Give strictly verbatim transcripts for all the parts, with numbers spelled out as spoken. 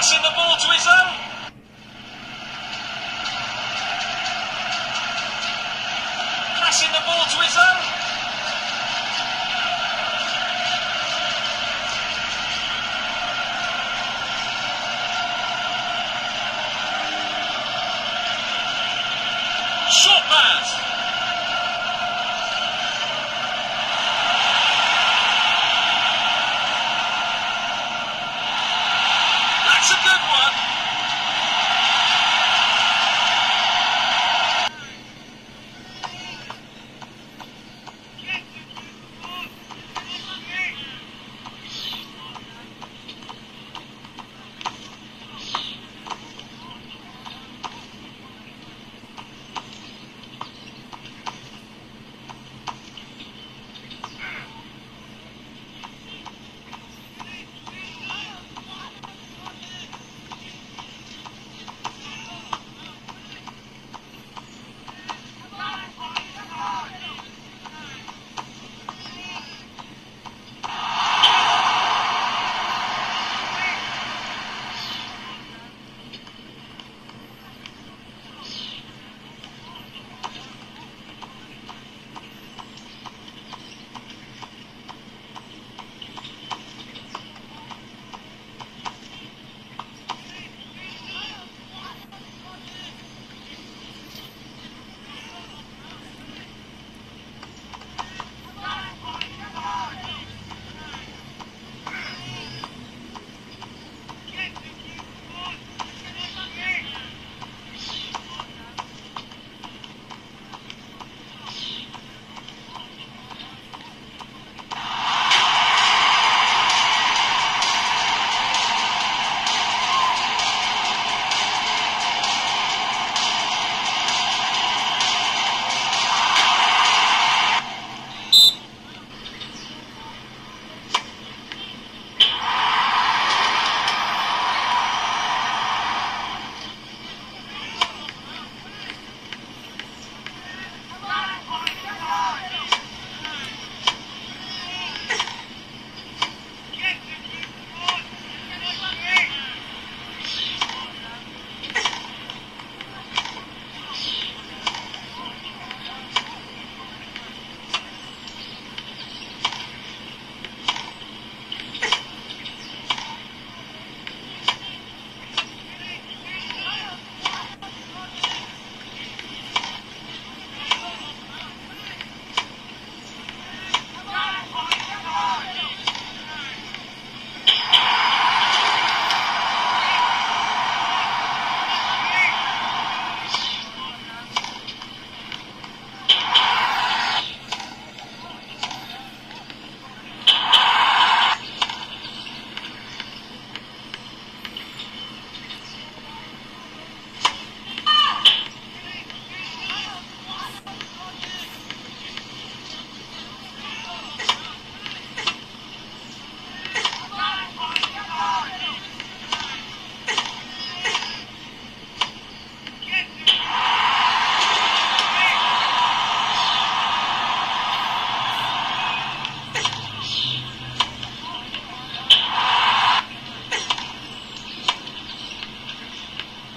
Passing the ball to his own. Passing the ball to his own. Short pass. That's a good one.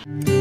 Music.